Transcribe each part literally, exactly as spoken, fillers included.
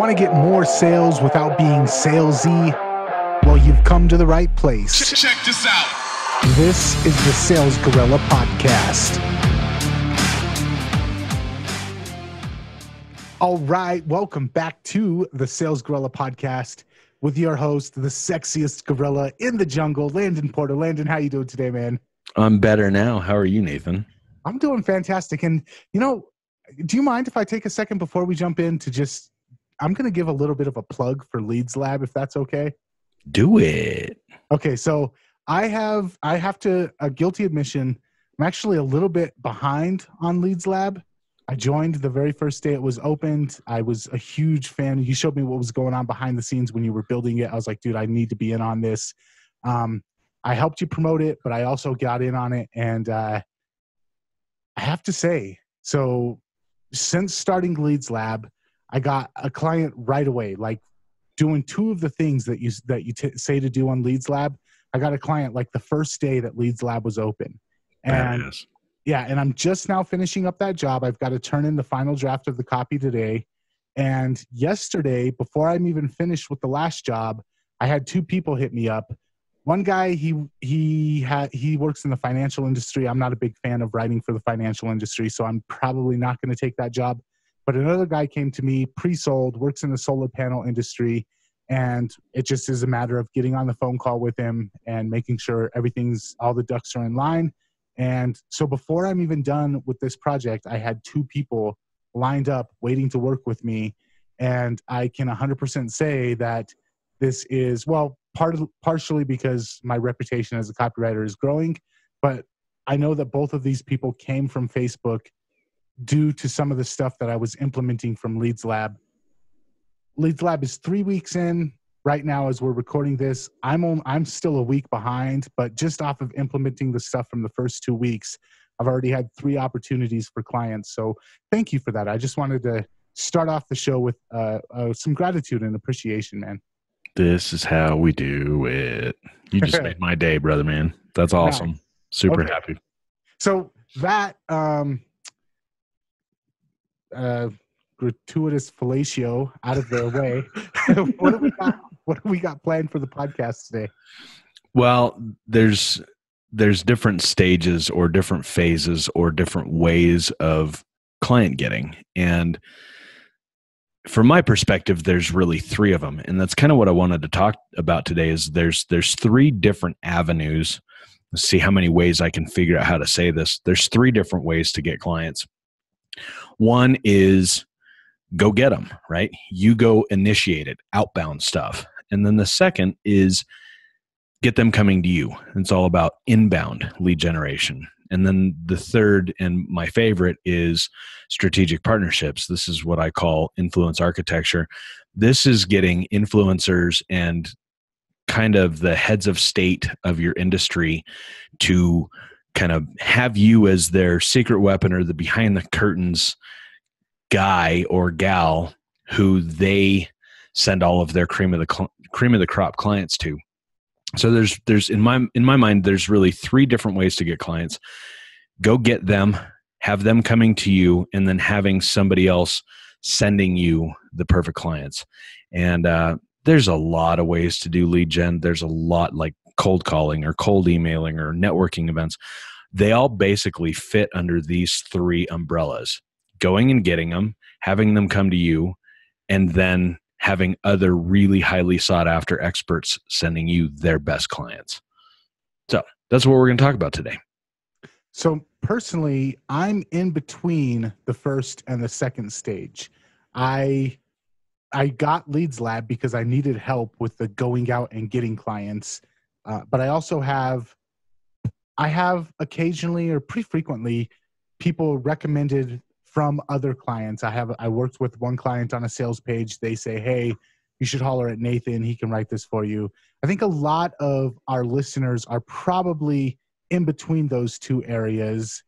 Want to get more sales without being salesy? Well, you've come to the right place. Check this out. This is the Sales Gorilla Podcast. All right, welcome back to the Sales Gorilla Podcast with your host, the sexiest gorilla in the jungle, Landon Porter. Landon, how you doing today, man? I'm better now. How are you, Nathan? I'm doing fantastic. And, you know, do you mind if I take a second before we jump in to just, I'm going to give a little bit of a plug for Leads Lab, if that's okay? Do it. Okay, so I have, I have to, a guilty admission, I'm actually a little bit behind on Leads Lab. I joined the very first day it was opened. I was a huge fan. You showed me what was going on behind the scenes when you were building it. I was like, dude, I need to be in on this. Um, I helped you promote it, but I also got in on it. And uh, I have to say, so since starting Leads Lab, I got a client right away, like doing two of the things that you, that you t- say to do on Leads Lab. I got a client like the first day that Leads Lab was open. And yes. Yeah, and I'm just now finishing up that job. I've got to turn in the final draft of the copy today. And yesterday, before I'm even finished with the last job, I had two people hit me up. One guy, he he had he works in the financial industry. I'm not a big fan of writing for the financial industry, so I'm probably not going to take that job. But another guy came to me, pre-sold, works in the solar panel industry, and it just is a matter of getting on the phone call with him and making sure everything's, all the ducks are in line. And so before I'm even done with this project, I had two people lined up waiting to work with me. And I can one hundred percent say that this is, well, part of, partially because my reputation as a copywriter is growing, but I know that both of these people came from Facebook due to some of the stuff that I was implementing from Leads Lab. Leads Lab is three weeks in. Right now, as we're recording this, I'm on, I'm still a week behind, but just off of implementing the stuff from the first two weeks, I've already had three opportunities for clients. So thank you for that. I just wanted to start off the show with uh, uh, some gratitude and appreciation, man. This is how we do it. You just made my day, brother, man. That's awesome. Nice. Super okay. Happy. So that um, uh, gratuitous fellatio out of their way. What do we got? What do we got planned for the podcast today? Well, there's there's different stages or different phases or different ways of client getting. And from my perspective, there's really three of them. And that's kind of what I wanted to talk about today is there's there's three different avenues. Let's see how many ways I can figure out how to say this. There's three different ways to get clients. One is go get them, right? You go initiate it, outbound stuff. And then the second is get them coming to you. It's all about inbound lead generation. And then the third and my favorite is strategic partnerships. This is what I call influence architecture. This is getting influencers and kind of the heads of state of your industry to kind of have you as their secret weapon or the behind the curtains guy or gal who they send all of their cream of the cl- cream of the crop clients to. So there's there's in my in my mind there's really three different ways to get clients. Go get them, have them coming to you, and then having somebody else sending you the perfect clients. And uh, there's a lot of ways to do lead gen. There's a lot like cold calling or cold emailing or networking events. They all basically fit under these three umbrellas. Going and getting them, having them come to you, and then having other really highly sought after experts sending you their best clients. So that's what we're going to talk about today. So personally, I'm in between the first and the second stage. I I got Leads Lab because I needed help with the going out and getting clients. Uh, but I also have, I have occasionally or pretty frequently people recommended from other clients. I have I worked with one client on a sales page. They say, hey, you should holler at Nathan. He can write this for you. I think a lot of our listeners are probably in between those two areas.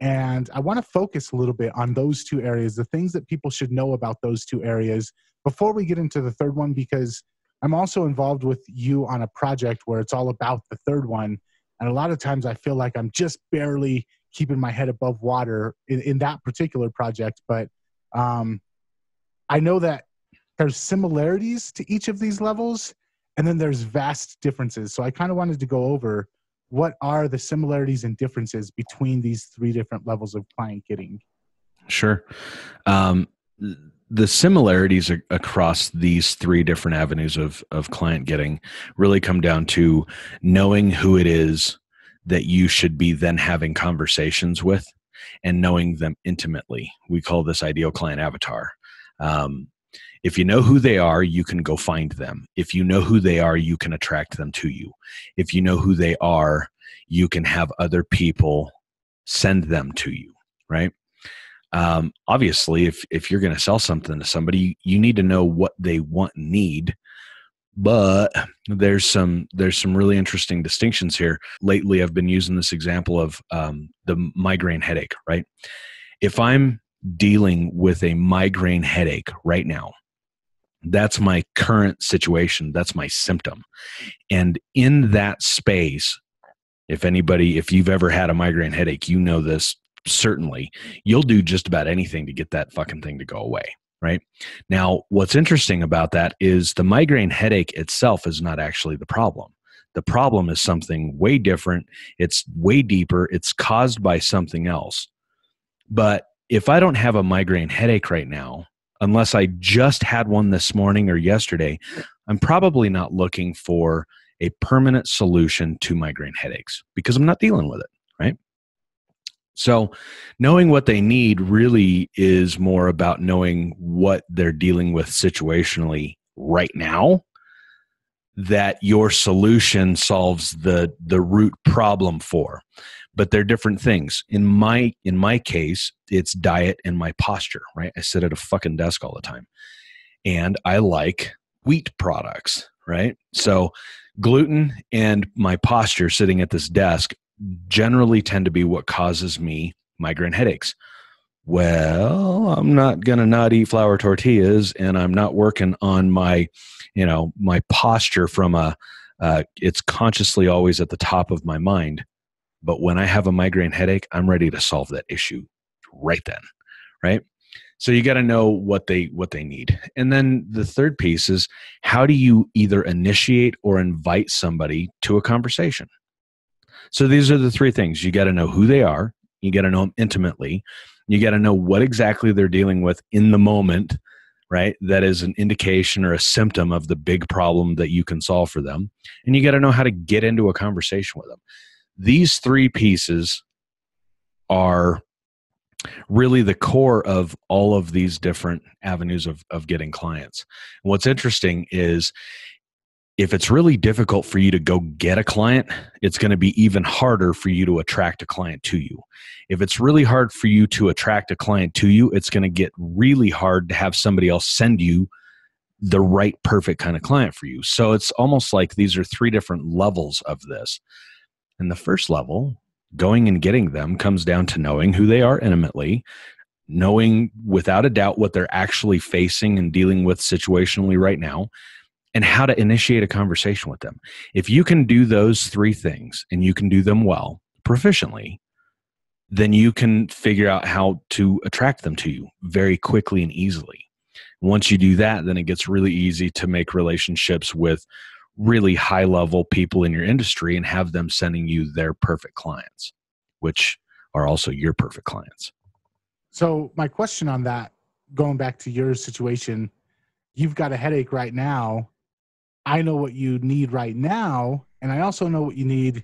And I want to focus a little bit on those two areas, the things that people should know about those two areas before we get into the third one, because I'm also involved with you on a project where it's all about the third one. And a lot of times I feel like I'm just barely keeping my head above water in, in that particular project. But um, I know that there's similarities to each of these levels, and then there's vast differences. So I kind of wanted to go over what are the similarities and differences between these three different levels of client getting. Sure. Um, the similarities across these three different avenues of, of client getting really come down to knowing who it is that you should be then having conversations with and knowing them intimately. We call this ideal client avatar. Um, If you know who they are, you can go find them. If you know who they are, you can attract them to you. If you know who they are, you can have other people send them to you, right? Um, obviously, if, if you're going to sell something to somebody, you need to know what they want and need. But there's some, there's some really interesting distinctions here. Lately, I've been using this example of um, the migraine headache, right? If I'm dealing with a migraine headache right now, that's my current situation. That's my symptom. And in that space, if anybody, if you've ever had a migraine headache, you know this, certainly, you'll do just about anything to get that fucking thing to go away, right? Now, what's interesting about that is the migraine headache itself is not actually the problem. The problem is something way different. It's way deeper. It's caused by something else. But if I don't have a migraine headache right now, unless I just had one this morning or yesterday, I'm probably not looking for a permanent solution to migraine headaches because I'm not dealing with it, right? So knowing what they need really is more about knowing what they're dealing with situationally right now, that your solution solves the, the root problem for. But they're different things. In my, in my case, it's diet and my posture, right? I sit at a fucking desk all the time. And I like wheat products, right? So gluten and my posture sitting at this desk generally tend to be what causes me migraine headaches. Well, I'm not going to not eat flour tortillas, and I'm not working on my, you know, my posture from a, uh, it's consciously always at the top of my mind. But when I have a migraine headache, I'm ready to solve that issue right then, right? So you got to know what they what they need. And then the third piece is, how do you either initiate or invite somebody to a conversation? So these are the three things. You got to know who they are. You got to know them intimately. You got to know what exactly they're dealing with in the moment, right? That is an indication or a symptom of the big problem that you can solve for them. And you got to know how to get into a conversation with them. These three pieces are really the core of all of these different avenues of, of getting clients. And what's interesting is, if it's really difficult for you to go get a client, it's going to be even harder for you to attract a client to you. If it's really hard for you to attract a client to you, it's going to get really hard to have somebody else send you the right, perfect kind of client for you. So it's almost like these are three different levels of this. And the first level, going and getting them, comes down to knowing who they are intimately, knowing without a doubt what they're actually facing and dealing with situationally right now, and how to initiate a conversation with them. If you can do those three things and you can do them well, proficiently, then you can figure out how to attract them to you very quickly and easily. Once you do that, then it gets really easy to make relationships with really high level people in your industry and have them sending you their perfect clients, which are also your perfect clients. So my question on that, going back to your situation, you've got a headache right now. I know what you need right now. And I also know what you need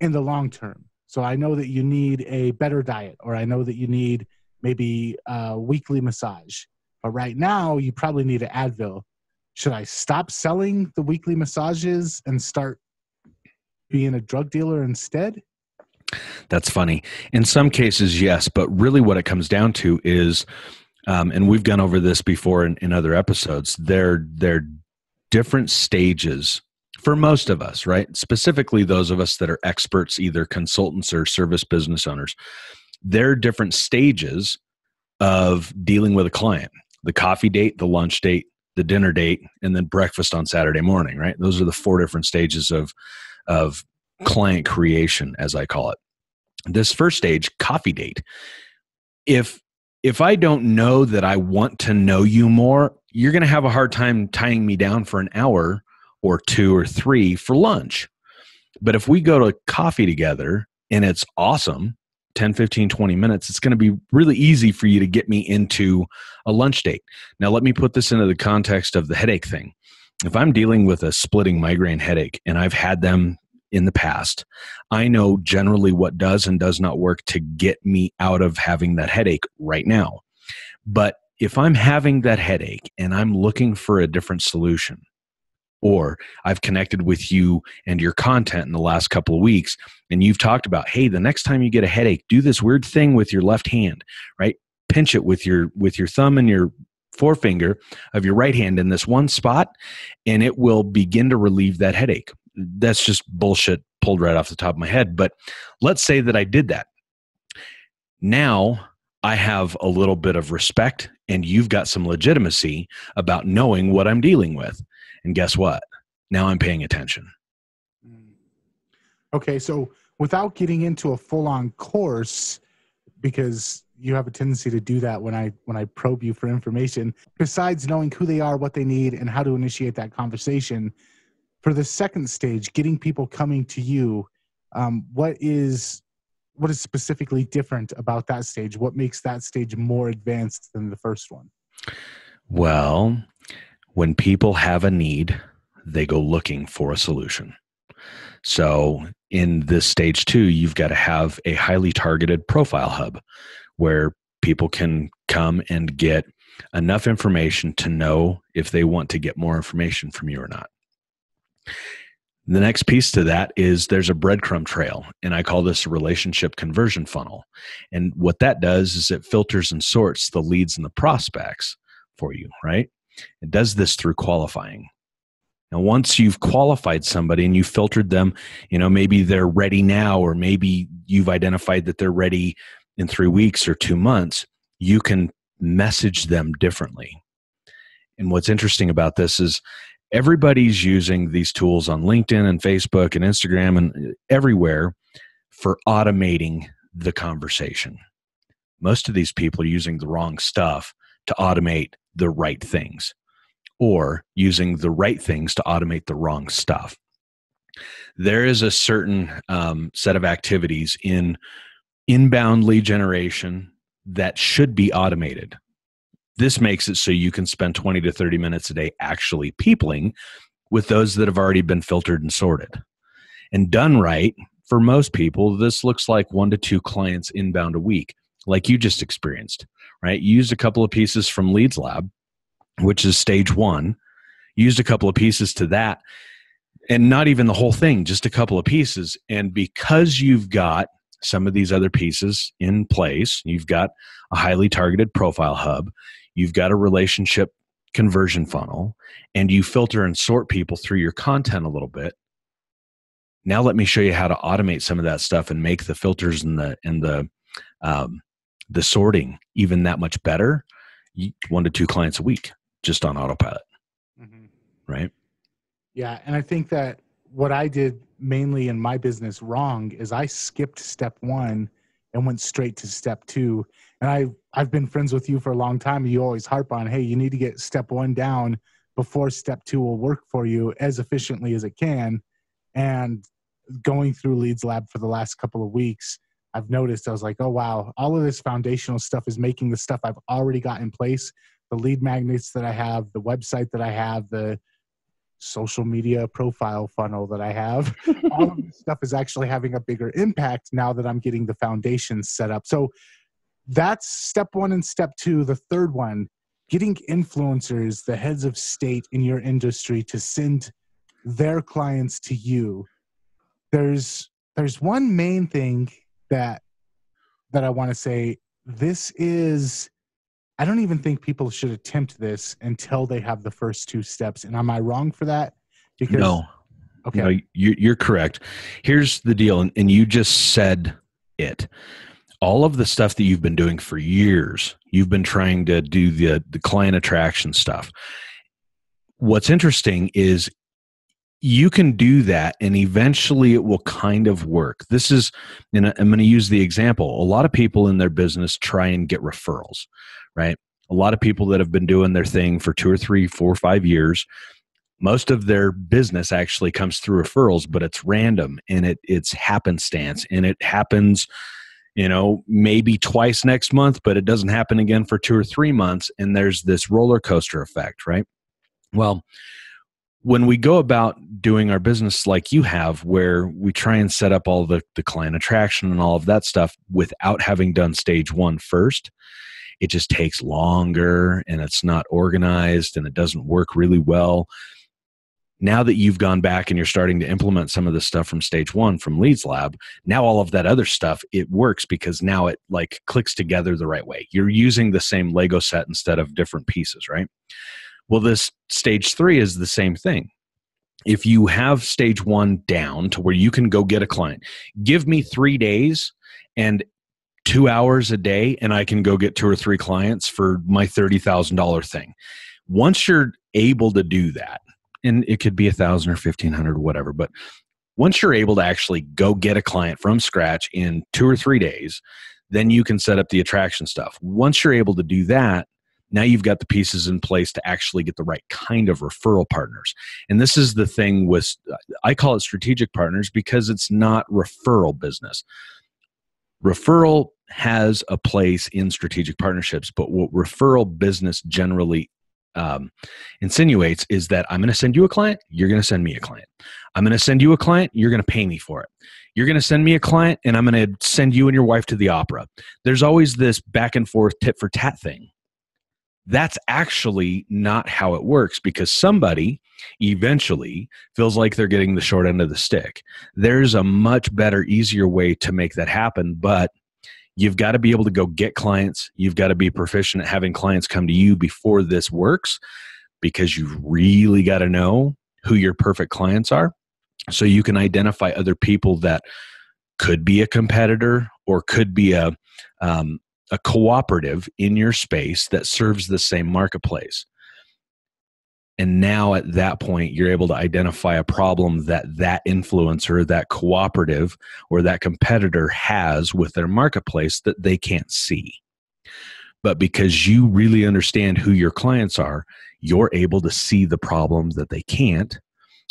in the long term. So I know that you need a better diet, or I know that you need maybe a weekly massage, but right now you probably need an Advil. Should I stop selling the weekly massages and start being a drug dealer instead? That's funny. In some cases, yes. But really what it comes down to is, um, and we've gone over this before in, in other episodes, they're, they're different stages for most of us, right? Specifically those of us that are experts, either consultants or service business owners. They're different stages of dealing with a client. The coffee date, the lunch date, the dinner date, and then breakfast on Saturday morning, right? Those are the four different stages of, of client creation, as I call it. This first stage, coffee date. If, if I don't know that I want to know you more, you're going to have a hard time tying me down for an hour or two or three for lunch. But if we go to coffee together and it's awesome, ten, fifteen, twenty minutes, it's going to be really easy for you to get me into a lunch date. Now, let me put this into the context of the headache thing. If I'm dealing with a splitting migraine headache, and I've had them in the past, I know generally what does and does not work to get me out of having that headache right now. But if I'm having that headache and I'm looking for a different solution, or I've connected with you and your content in the last couple of weeks, and you've talked about, hey, the next time you get a headache, do this weird thing with your left hand, right? Pinch it with your with your thumb and your forefinger of your right hand in this one spot, and it will begin to relieve that headache. That's just bullshit pulled right off the top of my head. But let's say that I did that. Now I have a little bit of respect, and you've got some legitimacy about knowing what I'm dealing with. And guess what? Now I'm paying attention. Okay. So without getting into a full-on course, because you have a tendency to do that when I, when I probe you for information, besides knowing who they are, what they need, and how to initiate that conversation, for the second stage, getting people coming to you, um, what is what is specifically different about that stage? What makes that stage more advanced than the first one? Well, when people have a need, they go looking for a solution. So in this stage two, you've got to have a highly targeted profile hub where people can come and get enough information to know if they want to get more information from you or not. The next piece to that is there's a breadcrumb trail, and I call this a relationship conversion funnel. And what that does is it filters and sorts the leads and the prospects for you, right? It does this through qualifying. Now, once you've qualified somebody and you filtered them, you know, maybe they're ready now, or maybe you've identified that they're ready in three weeks or two months, you can message them differently. And what's interesting about this is, everybody's using these tools on LinkedIn and Facebook and Instagram and everywhere for automating the conversation. Most of these people are using the wrong stuff to automate the right things, or using the right things to automate the wrong stuff. There is a certain um, set of activities in inbound lead generation that should be automated. This makes it so you can spend twenty to thirty minutes a day actually peopling with those that have already been filtered and sorted. And done right, for most people, this looks like one to two clients inbound a week, like you just experienced, right? You used a couple of pieces from Leads Lab, which is stage one, used a couple of pieces to that, and not even the whole thing, just a couple of pieces. And because you've got some of these other pieces in place, you've got a highly targeted profile hub, you've got a relationship conversion funnel, and you filter and sort people through your content a little bit. Now let me show you how to automate some of that stuff and make the filters and the and the um, the sorting even that much better. One to two clients a week, just on autopilot, mm-hmm. Right? Yeah, and I think that what I did mainly in my business wrong is I skipped step one and went straight to step two. And I, I've been friends with you for a long time. You always harp on, hey, you need to get step one down before step two will work for you as efficiently as it can. And going through Leads Lab for the last couple of weeks, I've noticed, I was like, oh, wow, all of this foundational stuff is making the stuff I've already got in place, the lead magnets that I have, the website that I have, the social media profile funnel that I have. All of this stuff is actually having a bigger impact now that I'm getting the foundation set up. So that's step one and step two. The third one, getting influencers, the heads of state in your industry, to send their clients to you. There's there's one main thing that that I want to say. This is, I don't even think people should attempt this until they have the first two steps. And am I wrong for that? Because, no. Okay. No, you, you're correct. Here's the deal, and, and you just said it. All of the stuff that you've been doing for years, you've been trying to do the, the client attraction stuff. What's interesting is you can do that, and eventually it will kind of work. This is, and I'm going to use the example, a lot of people in their business try and get referrals, right? A lot of people that have been doing their thing for two or three, four or five years, most of their business actually comes through referrals, but it's random and it it's happenstance, and it happens, you know, maybe twice next month, but it doesn't happen again for two or three months. And there's this roller coaster effect, right? Well, when we go about doing our business like you have, where we try and set up all the, the client attraction and all of that stuff without having done stage one first, it just takes longer and it's not organized and it doesn't work really well. Now that you've gone back and you're starting to implement some of this stuff from stage one, from Leads Lab, now all of that other stuff, it works because now it like clicks together the right way. You're using the same Lego set instead of different pieces, right? Well, this stage three is the same thing. If you have stage one down to where you can go get a client, give me three days and two hours a day, and I can go get two or three clients for my thirty thousand dollars thing. Once you're able to do that, and it could be a thousand or fifteen hundred, whatever. But once you're able to actually go get a client from scratch in two or three days, then you can set up the attraction stuff. Once you're able to do that, now you've got the pieces in place to actually get the right kind of referral partners. And this is the thing with, I call it strategic partners because it's not referral business. Referral has a place in strategic partnerships, but what referral business generally Um, insinuates is that I'm going to send you a client, you're going to send me a client. I'm going to send you a client, you're going to pay me for it. You're going to send me a client, and I'm going to send you and your wife to the opera. There's always this back and forth tit for tat thing. That's actually not how it works because somebody eventually feels like they're getting the short end of the stick. There's a much better, easier way to make that happen, but you've got to be able to go get clients. You've got to be proficient at having clients come to you before this works because you've really got to know who your perfect clients are so you can identify other people that could be a competitor or could be a, um, a cooperative in your space that serves the same marketplace. And now at that point, you're able to identify a problem that that influencer, that cooperative, or that competitor has with their marketplace that they can't see. But because you really understand who your clients are, you're able to see the problem that they can't,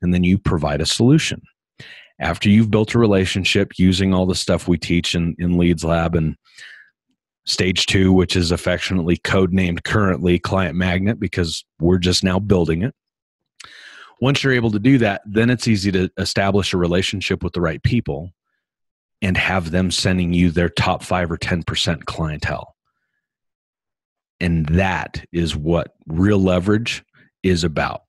and then you provide a solution. After you've built a relationship using all the stuff we teach in, in Leads Lab and Stage two, which is affectionately codenamed currently Client Magnet because we're just now building it. Once you're able to do that, then it's easy to establish a relationship with the right people and have them sending you their top five or ten percent clientele. And that is what real leverage is about.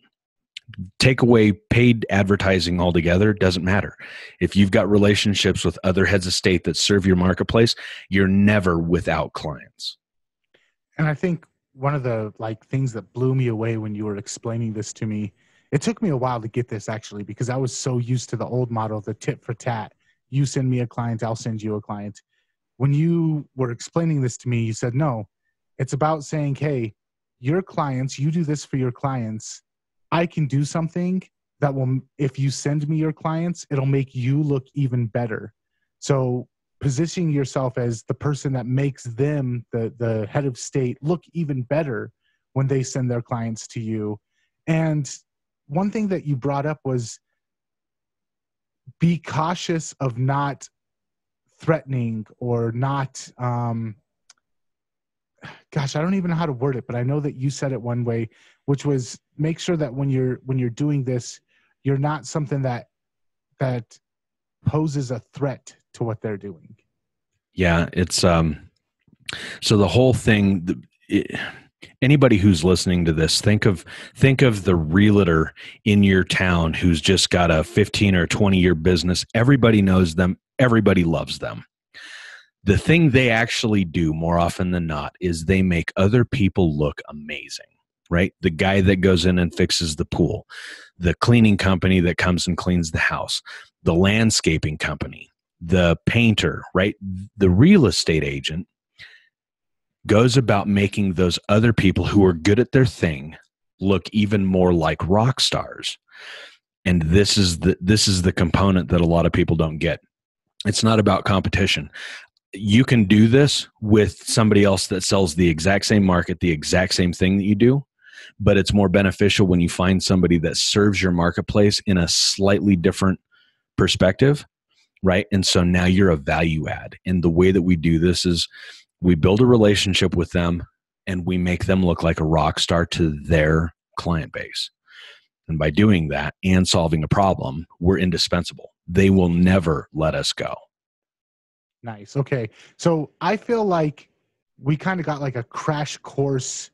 Take away paid advertising altogether, it doesn't matter. If you've got relationships with other heads of state that serve your marketplace, you're never without clients. And I think one of the like things that blew me away when you were explaining this to me, it took me a while to get this actually, because I was so used to the old model, the tit for tat. You send me a client, I'll send you a client. When you were explaining this to me, you said, no, it's about saying, hey, your clients, you do this for your clients. I can do something that will, if you send me your clients, it'll make you look even better. So positioning yourself as the person that makes them, the, the head of state, look even better when they send their clients to you. And one thing that you brought up was be cautious of not threatening or not, um, gosh, I don't even know how to word it, but I know that you said it one way, which was make sure that when you're, when you're doing this, you're not something that, that poses a threat to what they're doing. Yeah. It's, um, so the whole thing, the, it, anybody who's listening to this, think of, think of the realtor in your town who's just got a fifteen or twenty year business. Everybody knows them. Everybody loves them. The thing they actually do more often than not is they make other people look amazing, right? The guy that goes in and fixes the pool, the cleaning company that comes and cleans the house, the landscaping company, the painter, right? The real estate agent goes about making those other people who are good at their thing look even more like rock stars. And this is the, this is the component that a lot of people don't get. It's not about competition. You can do this with somebody else that sells the exact same market, the exact same thing that you do, but it's more beneficial when you find somebody that serves your marketplace in a slightly different perspective, right? And so now you're a value add. And the way that we do this is we build a relationship with them and we make them look like a rock star to their client base. And by doing that and solving a problem, we're indispensable. They will never let us go. Nice. Okay. So I feel like we kind of got like a crash course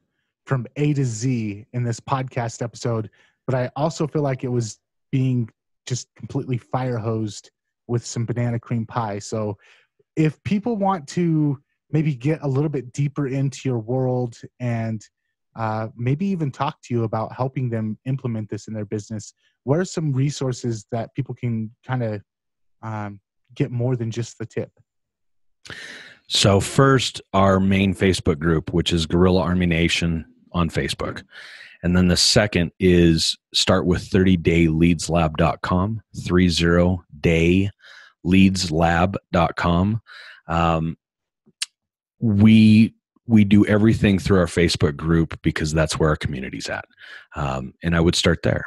from A to Z in this podcast episode, but I also feel like it was being just completely fire hosed with some banana cream pie. So if people want to maybe get a little bit deeper into your world and uh, maybe even talk to you about helping them implement this in their business, what are some resources that people can kind of um, get more than just the tip? So first, our main Facebook group, which is Gorilla Army Nation on Facebook. And then the second is start with thirty day leads lab dot com, thirty day leads lab dot com. Um, we, we do everything through our Facebook group because that's where our community's at. Um, and I would start there.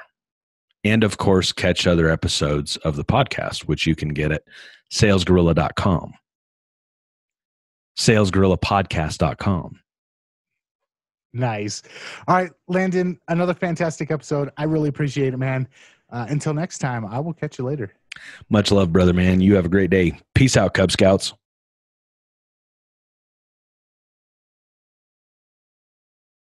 And of course, catch other episodes of the podcast, which you can get at sales gorilla dot com. sales gorilla podcast dot com. Nice. All right, Landon, another fantastic episode. I really appreciate it, man. Uh, until next time, I will catch you later. Much love, brother, man. You have a great day. Peace out, Cub Scouts.